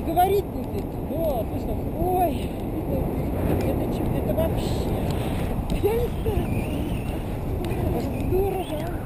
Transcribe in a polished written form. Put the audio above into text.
и говорить будет. Вот, ну что, ой, это вообще. Я не знаю. Дорого.